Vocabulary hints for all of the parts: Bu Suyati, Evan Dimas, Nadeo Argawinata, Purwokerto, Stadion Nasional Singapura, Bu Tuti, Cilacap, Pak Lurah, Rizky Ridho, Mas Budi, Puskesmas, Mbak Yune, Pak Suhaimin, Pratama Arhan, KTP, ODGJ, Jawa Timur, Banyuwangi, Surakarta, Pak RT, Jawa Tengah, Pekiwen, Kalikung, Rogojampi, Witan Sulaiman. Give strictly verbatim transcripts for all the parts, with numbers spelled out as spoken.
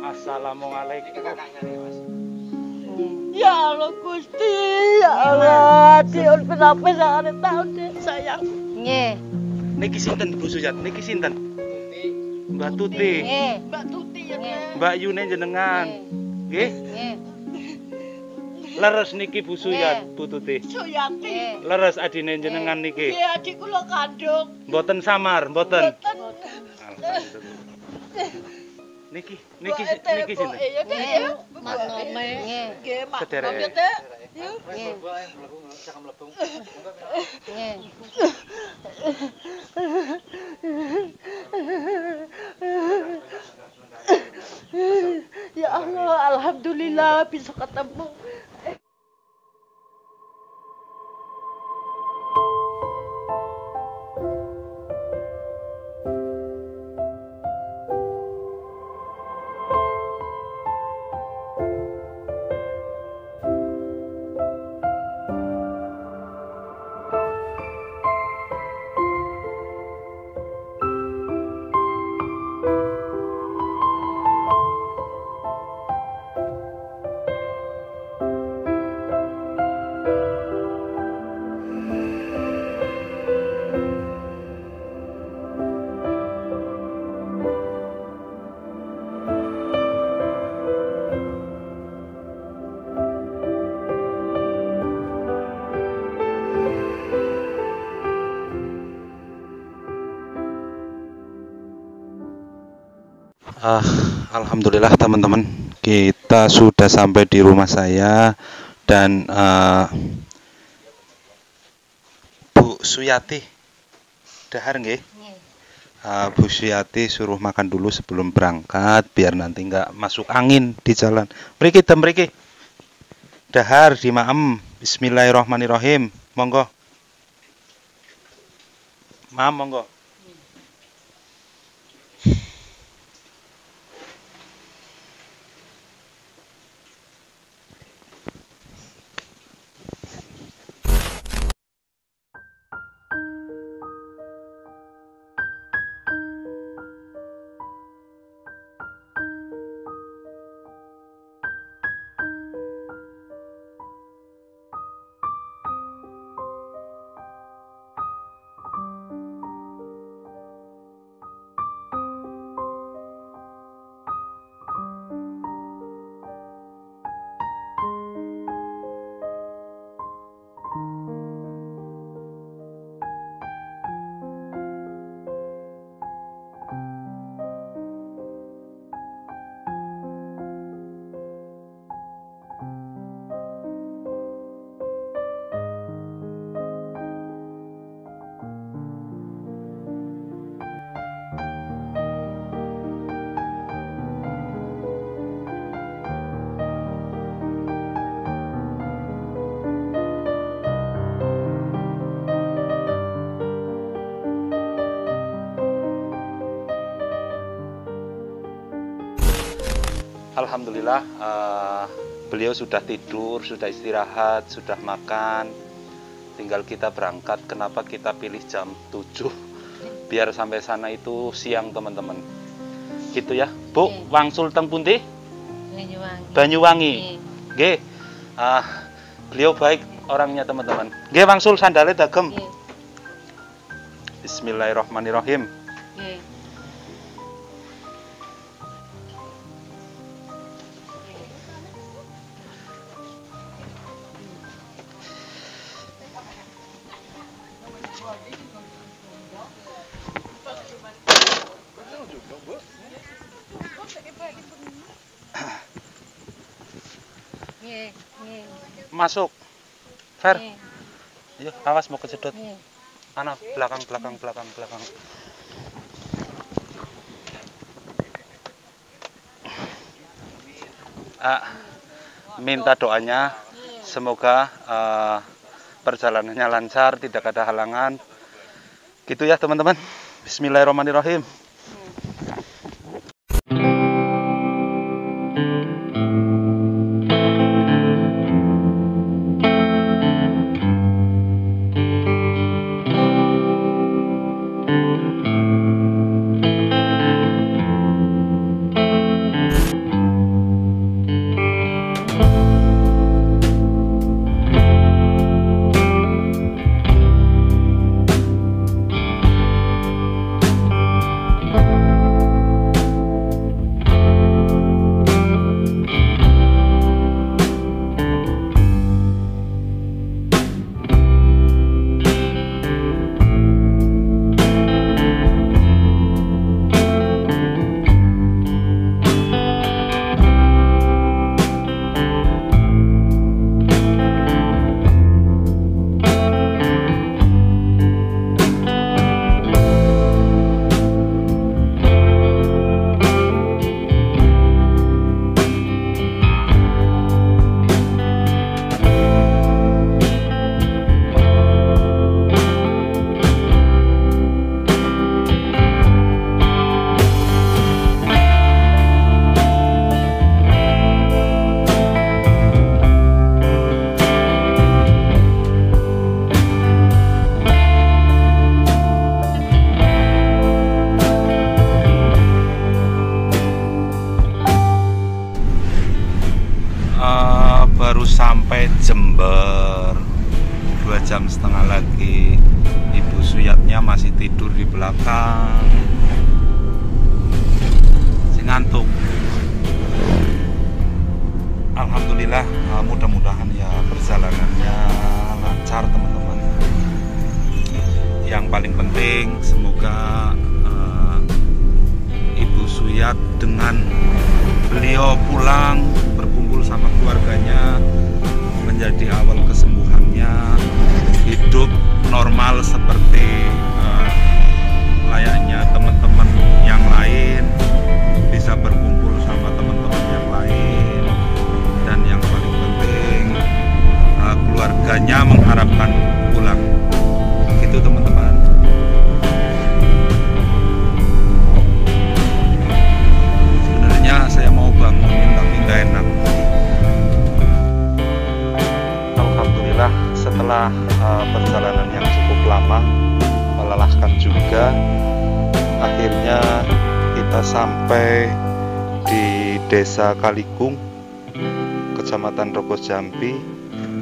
Assalamualaikum. Ya Allah Gusti, ya Allah, diun kenapa sakare taun deh sayang. Nggih. Niki sinten Bu Suyati? Niki sinten? Mbak Tuti. Mbak Tuti ya. Mbak Yune jenengan. Nggih. Nggih. Leres niki Bu Suyati, Bu Tuti. Suyati. Leres adine jenengan niki. Nggih, adik kula kandung. Mboten samar, mboten. Mboten. Niki, niki, niki sinten? Iya, iya. Mas Nome. Nggih, Mas. Nggih, Teh. Yo. Nggih. Nggih. Ya Allah, alhamdulillah bisa ketemu. Uh, Alhamdulillah teman-teman, kita sudah sampai di rumah saya dan uh, Bu Suyati dahar nggih. Uh, Bu Suyati suruh makan dulu sebelum berangkat biar nanti nggak masuk angin di jalan. Mriki tem mriki. Dahar di maem. Bismillahirrahmanirrahim. Monggo. Maem monggo. Alhamdulillah, uh, beliau sudah tidur, sudah istirahat, sudah makan. Tinggal kita berangkat. Kenapa kita pilih jam tujuh? Biar sampai sana itu siang, teman-teman. Gitu ya, Bu. Oke. Wangsul teng pundi? Banyuwangi. Banyuwangi. Nggih. Uh, beliau baik orangnya, teman-teman. Nggih, wangsul sandale dagem. Oke. Bismillahirrahmanirrahim. Oke. Masuk, Fer. Yuk, awas mau kejedot. Anak belakang, belakang, belakang, belakang. Ah, minta doanya, semoga uh, perjalanannya lancar, tidak ada halangan. Gitu ya teman-teman. Bismillahirrahmanirrahim. anaknya masih tidur di belakang. Sing ngantuk. Alhamdulillah, mudah-mudahan ya perjalanannya lancar teman-teman. Yang paling penting semoga uh, Ibu Suyat dengan beliau pulang berkumpul sama keluarganya menjadi awal kesembuhannya, hidup normal seperti uh, layaknya teman-teman yang lain, bisa berkumpul sama teman-teman yang lain, dan yang paling penting uh, keluarganya mengharapkan pulang gitu teman-teman. Sebenarnya saya mau bangunin tapi nggak enak. Alhamdulillah setelah uh, perjalanan yang cukup lama, melelahkan juga, akhirnya kita sampai di Desa Kalikung, Kecamatan Rogojampi,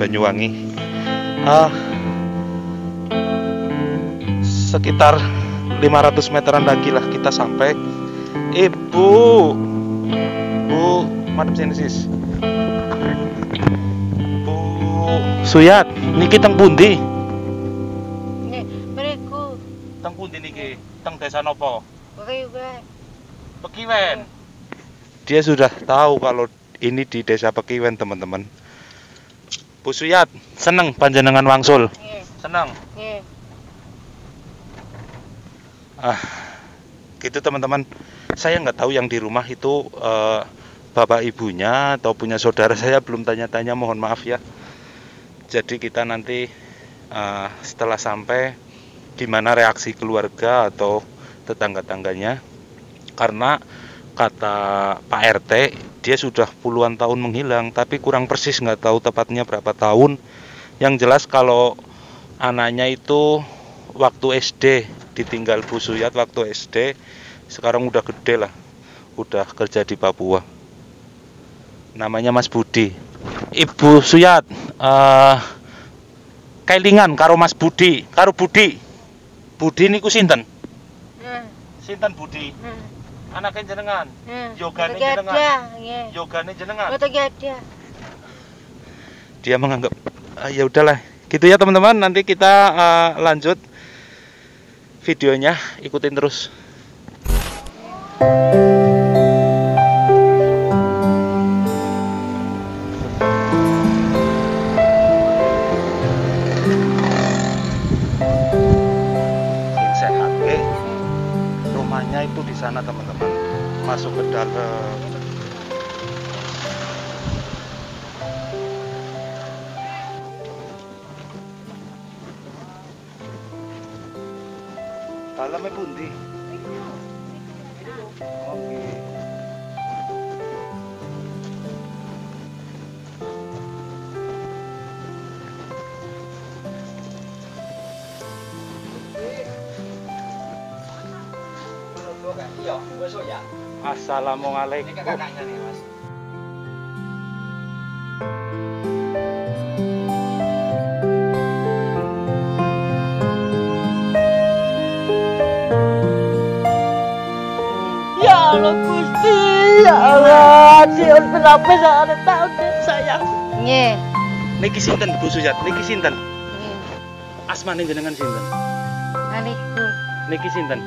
Banyuwangi. Ah, sekitar lima ratus meteran lagi lah kita sampai. Ibu, Bu, madam sini sis. Suyat, niki teng pundi? Nggih, mriku. Teng pundi niki? Teng desa napa? Pekiwen. Pekiwen. Dia sudah tahu kalau ini di desa Pekiwen, teman-teman. Bu Suyat, seneng panjenengan wangsul? Nggih. Seneng? Nggih. Ah, gitu teman-teman. Saya nggak tahu yang di rumah itu uh, bapak ibunya atau punya saudara, saya belum tanya-tanya, mohon maaf ya. Jadi kita nanti uh, setelah sampai gimana reaksi keluarga atau tetangga-tangganya, karena kata Pak R T dia sudah puluhan tahun menghilang, tapi kurang persis nggak tahu tepatnya berapa tahun. Yang jelas kalau anaknya itu waktu S D ditinggal Bu Suyat waktu S D, sekarang udah gede lah, udah kerja di Papua. Namanya Mas Budi. Ibu Suyat uh, kelingan karo Mas Budi, karo Budi. Budi niku sinten? Hmm. Sinten Budi? Hmm. Anake jenengan. Hmm. Yogane jenengan. Yeah. Yogane jenengan. Dia menganggap uh, ya udahlah. Gitu ya teman-teman, nanti kita uh, lanjut videonya, ikutin terus. Yeah. Sana teman-teman masuk ke dalam. Dalamnya pundi? Oke. Assalamualaikum. Ya Allah Gusti, ya Allah, siun kenapa saya tahu sayang. Nggih. Niki sinten Bu Suyat? Niki sinten? Nggih. Asmane jenengan sinten? Kalikung. Niki sinten?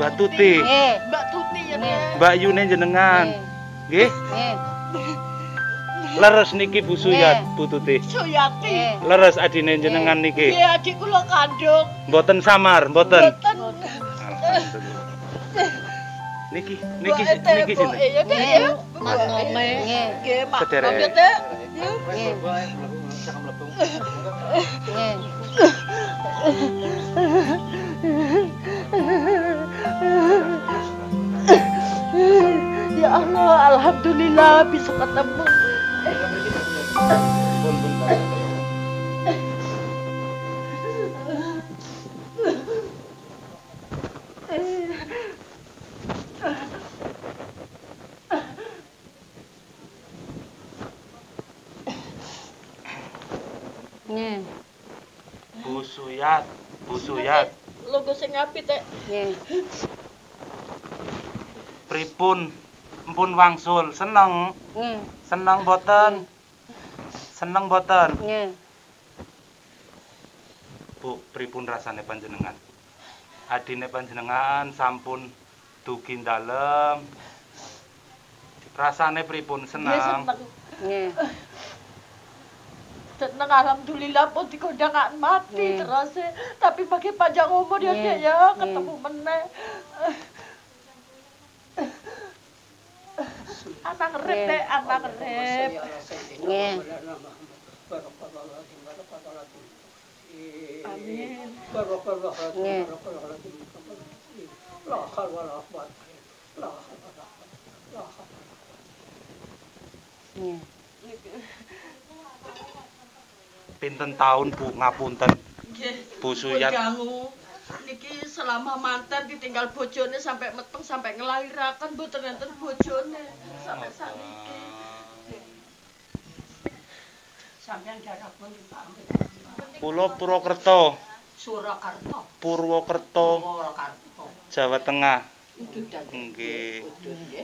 Mbak Tuti. Eh, Mbak Tuti ya. Mbak Yune jenengan. Nggih. Nggih. Leres niki Bu Suyat, Bu Tuti. Suyati. Leres adine jenengan niki. Nggih, adik kula kandung. Mboten samar, mboten. Mboten. Niki, niki, niki sinten? Nggih, makome. Nggih, makome teh. Nggih. Ya Allah, alhamdulillah bisa ketemu. Suyat, Bu Suyat. Logo sing apik teh. Nggih. Pripun mpun wangsul seneng. Nggih. Seneng boten? Seneng boten? Nggih. Bu, pripun rasane panjenengan? Adine panjenengan sampun dugi dalem. Rasane pripun, seneng? Nggih, seneng. Nggih. Seneng, alhamdulillah pun dikondangan mati yeah. Terus tapi bagi panjang umur yeah. Ya Dek ya ketemu yeah. Meneh anak rep yeah. Dek anak rep yeah. Amin yeah. Yeah. Pinten tahun Bu ngapunten Bu Suyat niki selama mantan ditinggal bojone sampai meteng sampai ngelahirakan Bu ternyata bojone sampai saniki sampean jarapun dipamit kula Purwokerto Surakarta Purwokerto Jawa Tengah nggih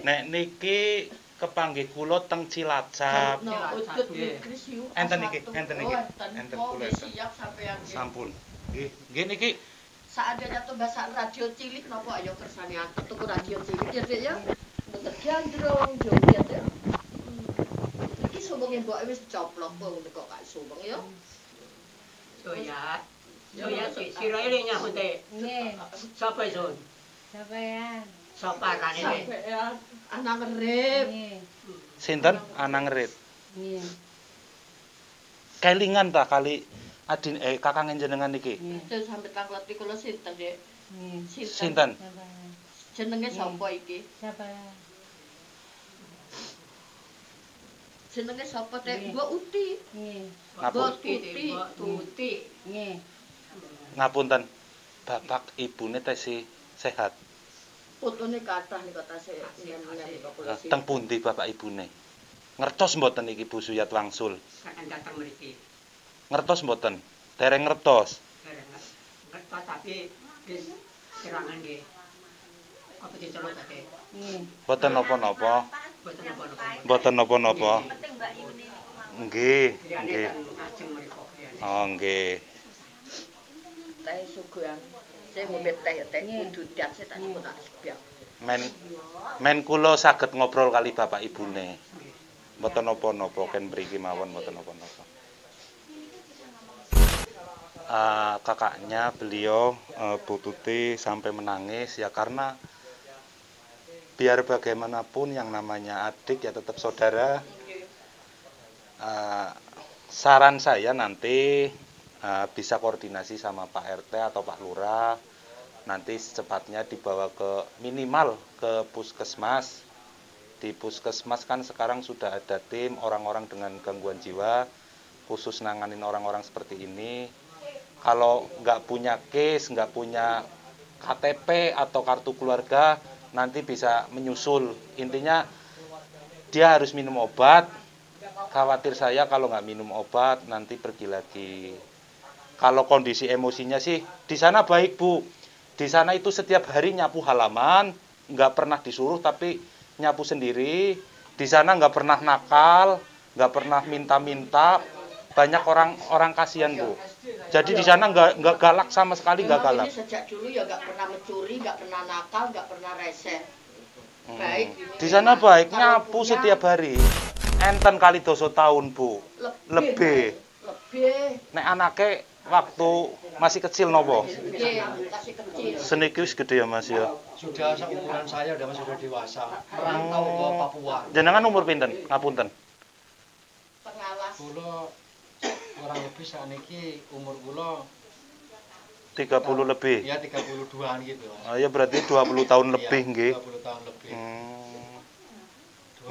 nek niki kepanggih kula teng Cilacap. Enten iki, enten iki. Enten kula siap sampeyan. Sampun. Nggih, nggih niki. Saadene tumbasan radio cilik napa ayo kersane aku tuku radio cilik ya, Dik ya. Mboten gandrung, yo ya, Dik. Iki sumbenge mbok wis coplok kok nek kok sumbeng ya. Yo ya. Yo ya sira eling aku, Dik. Nggih. Sapa iso? Sampeyan. Soparane nggih. Anang ngerep. Sinten? Anang ngerep. Nggih. Kelingan ta kali adin eh kakang jenengan niki. Terus sampe taklati kula sinten, Dik? Nggih. Sinten? Jenenge sapa iki? Sapa? Jenenge sapa, Dik? Bu Uti. Nggih. Bu Tuti, Bu Tuti. Nggih. Ngapunten. Bapak ibune tesih sehat. Putune kathah nika tasih nyen-nyen populasi. Teng pundi bapak ibune? Ngertos mboten iki Bu Suyat wangsul? Saken dateng mriki. Ngertos mboten? Dereng ngertos. Dereng. Ngertos tapi wis serangan nggih. Apa diceluk tadi? Nggih. Mboten napa-napa. Mboten napa-napa. Mboten napa-napa. Penting Mbak Yune niku mawon. Nggih. Nggih. Oh nggih. Teh suguhan. Men men kula saged ngobrol kali bapak ibune. Mboten napa-napa ken mriki mawon mboten napa-napa. Uh, kakaknya beliau uh, Bu Tuti sampai menangis ya karena biar bagaimanapun yang namanya adik ya tetap saudara. Uh, saran saya nanti Uh, bisa koordinasi sama Pak R T atau Pak Lurah nanti secepatnya dibawa ke minimal ke puskesmas. Di puskesmas kan sekarang sudah ada tim orang-orang dengan gangguan jiwa khusus nanganin orang-orang seperti ini. Kalau nggak punya case, nggak punya K T P atau kartu keluarga nanti bisa menyusul. Intinya dia harus minum obat. Khawatir saya kalau nggak minum obat nanti pergi lagi. Kalau kondisi emosinya sih di sana baik Bu, di sana itu setiap hari nyapu halaman, nggak pernah disuruh tapi nyapu sendiri. Di sana nggak pernah nakal, nggak pernah minta-minta. Banyak orang orang kasihan Bu. Jadi di sana nggak nggak galak sama sekali nggak galak. Sejak dulu ya nggak pernah mencuri, nggak pernah nakal, nggak pernah rese. Hmm. Baik. Di sana baik nyapu setiap hari. Enten kali doso tahun Bu. Lebih. Nek anake waktu masih kecil nopo? Seniki wis gede ya Mas ya. Sudah seumuran saya udah Mas sudah dewasa. Merantau ke Papua. Jenengan umur pinten? Ngapunten. Pengawas. Kula kurang lebih sakniki umur kula tiga puluh lebih. Ya tiga puluh dua-an gitu Mas. Oh ya berarti dua puluh tahun lebih nggih. dua puluh tahun lebih. Hmm.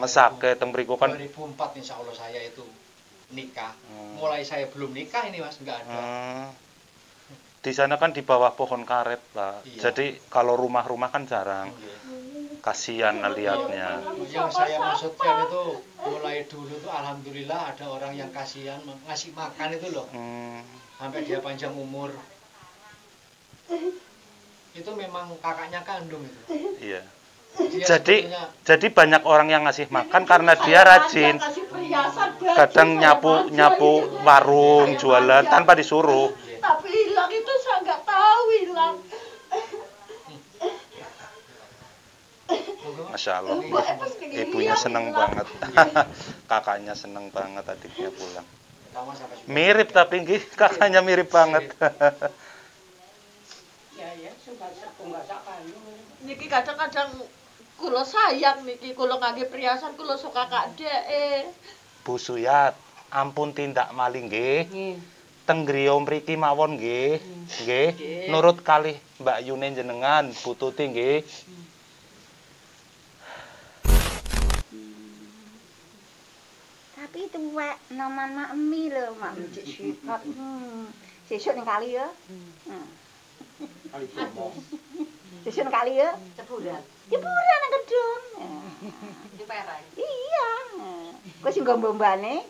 Mesake teng mriku kan dua ribu empat insyaallah saya itu nikah. Hmm. Mulai saya belum nikah ini Mas enggak ada. Hmm. Di sana kan di bawah pohon karet lah. Iya. Jadi kalau rumah-rumah kan jarang. Hmm. Kasihan lihatnya. Yang saya maksudkan itu mulai dulu tuh alhamdulillah ada orang yang kasihan ngasih makan itu loh. Hmm. Sampai dia panjang umur. Itu memang kakaknya kandung itu. Iya. Dia jadi sebetulnya... jadi banyak orang yang ngasih makan karena dia rajin. Kadang nyapu nyapu warung jualan tanpa disuruh. Tapi hilang itu saya nggak tahu hilang. Masya Allah, ibunya seneng banget, kakaknya seneng banget, adiknya pulang. Mirip tapi kakaknya mirip banget. Niki kadang-kadang kulo sayang niki, kulo ngangge perhiasan kulo suka kakak dee. Bu Suyat, ampun tindak maling nggih. Tenggriyo mriki mawon nggih. Nggih, nurut kalih Mbak Yune jenengan, Bu Tuti nggih. Tapi tuwek noman mak emi lho, mak njik sikot. Sesuk ning kali ya. Sesuk kali ya, ceburan. Ceburan nang gedung. Di perai. Iya. Kowe sing gombane.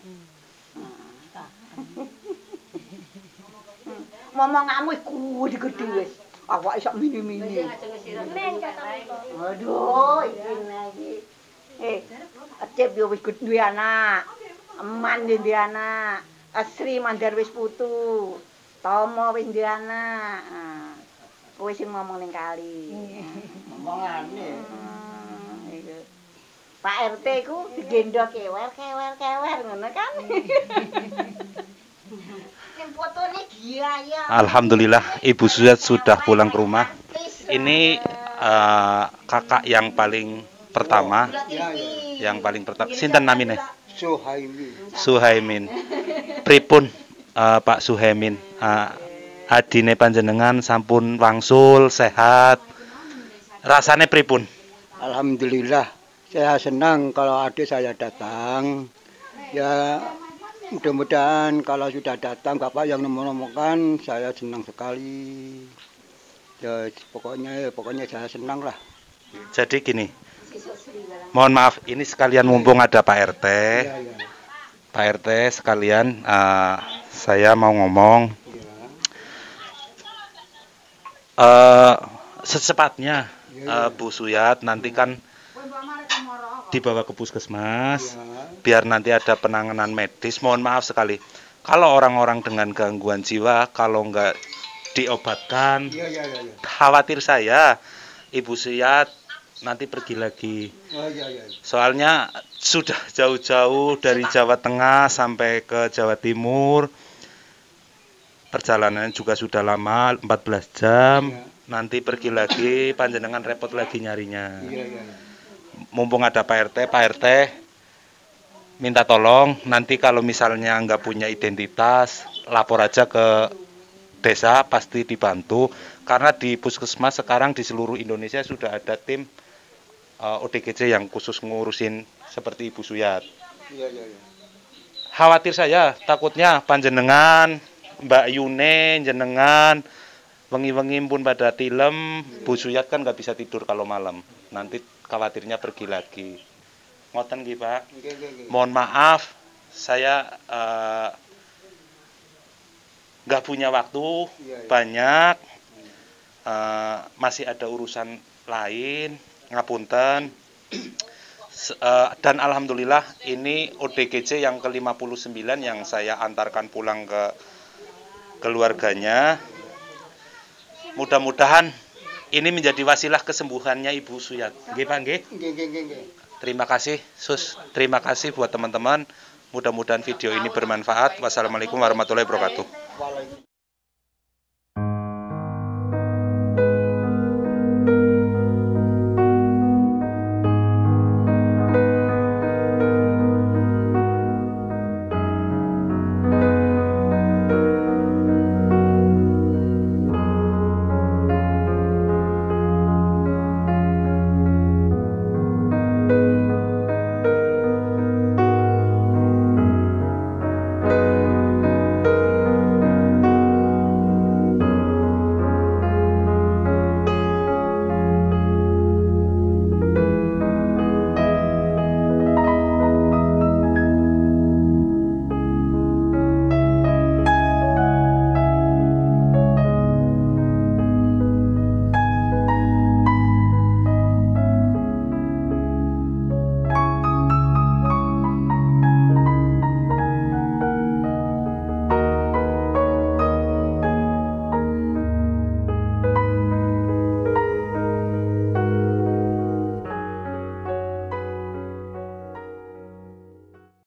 Ngomonganmu iku digedhe wis. Awak iso mini-mini. Aduh, iki lagi. Eh, Acep yo wis duwe anak. Eman yo duwe anak. Asri mandar wis putu. Tomo wis duwe anak. Kowe sing ngomong ning kali. Ngomongane. Pak R T ku digendhok kewer-kewer-kewer ngono kan. Alhamdulillah Ibu Suyat sudah pulang ke rumah. Ini uh, kakak yang paling pertama, yang paling pertama. Sinten namine? Suhaimin. Suhaimin. Pripun uh, Pak Suhaimin? Uh, adine panjenengan sampun wangsul, sehat. Rasane pripun? Alhamdulillah. Saya senang kalau adik saya datang. Ya mudah-mudahan kalau sudah datang Bapak yang nomor-nomorkan, saya senang sekali. Ya pokoknya pokoknya saya senang lah. Jadi gini. Mohon maaf, ini sekalian mumpung ada Pak R T. Pak R T sekalian uh, saya mau ngomong. Uh, secepatnya uh, Bu Suyat nanti kan dibawa ke puskesmas biar nanti ada penanganan medis. Mohon maaf sekali kalau orang-orang dengan gangguan jiwa kalau nggak diobatkan, ya, ya, ya, ya. Khawatir saya Ibu Suyat nanti pergi lagi. Oh, ya, ya. Soalnya sudah jauh-jauh dari Jawa Tengah sampai ke Jawa Timur, perjalanan juga sudah lama empat belas jam. Ya. Nanti pergi lagi panjenengan repot lagi nyarinya. Ya, ya, ya. Mumpung ada Pak R T, Pak R T minta tolong nanti kalau misalnya nggak punya identitas lapor aja ke desa, pasti dibantu karena di puskesmas sekarang di seluruh Indonesia sudah ada tim uh, O D G J yang khusus ngurusin seperti Ibu Suyat. Iya, iya, iya. Khawatir saya takutnya panjenengan Mbak Yune jenengan wengi-wengi pun pada tilem, Bu Suyat kan nggak bisa tidur kalau malam, nanti khawatirnya pergi lagi. Ngoten nggih, Pak. Nggih, nggih. Mohon maaf, saya nggak uh, punya waktu ya, ya. banyak, uh, masih ada urusan lain, ngapunten. uh, dan alhamdulillah ini O D G J yang ke lima puluh sembilan yang saya antarkan pulang ke keluarganya. Mudah-mudahan ini menjadi wasilah kesembuhannya Ibu Suyat. Nggih, Pak, nggih. Terima kasih, Sus. Terima kasih buat teman-teman. Mudah-mudahan video ini bermanfaat. Wassalamualaikum warahmatullahi wabarakatuh.